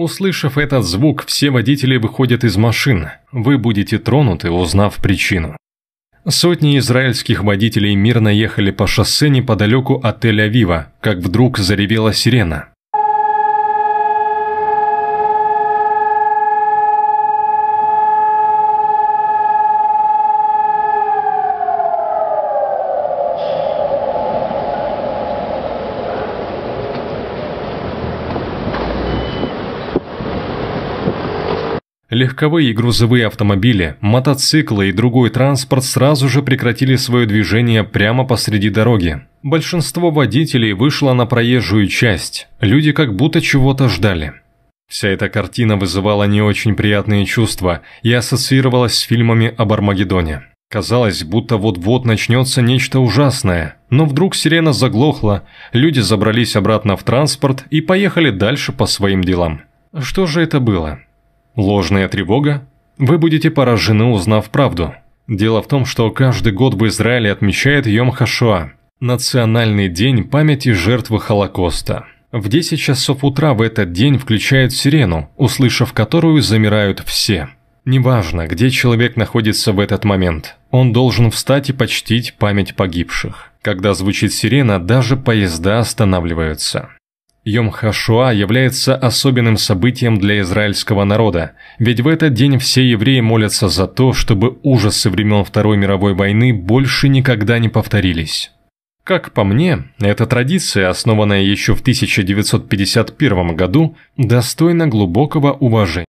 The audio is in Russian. Услышав этот звук, все водители выходят из машин. Вы будете тронуты, узнав причину. Сотни израильских водителей мирно ехали по шоссе неподалеку от Тель-Авива, как вдруг заревела сирена. Легковые и грузовые автомобили, мотоциклы и другой транспорт сразу же прекратили свое движение прямо посреди дороги. Большинство водителей вышло на проезжую часть, люди как будто чего-то ждали. Вся эта картина вызывала не очень приятные чувства и ассоциировалась с фильмами об Армагеддоне. Казалось, будто вот-вот начнется нечто ужасное, но вдруг сирена заглохла, люди забрались обратно в транспорт и поехали дальше по своим делам. Что же это было? Ложная тревога? Вы будете поражены, узнав правду. Дело в том, что каждый год в Израиле отмечают Йом Хашоа – национальный день памяти жертвы Холокоста. В 10 часов утра в этот день включают сирену, услышав которую замирают все. Неважно, где человек находится в этот момент, он должен встать и почтить память погибших. Когда звучит сирена, даже поезда останавливаются. Йом Хашоа является особенным событием для израильского народа, ведь в этот день все евреи молятся за то, чтобы ужасы времен Второй мировой войны больше никогда не повторились. Как по мне, эта традиция, основанная еще в 1951 году, достойна глубокого уважения.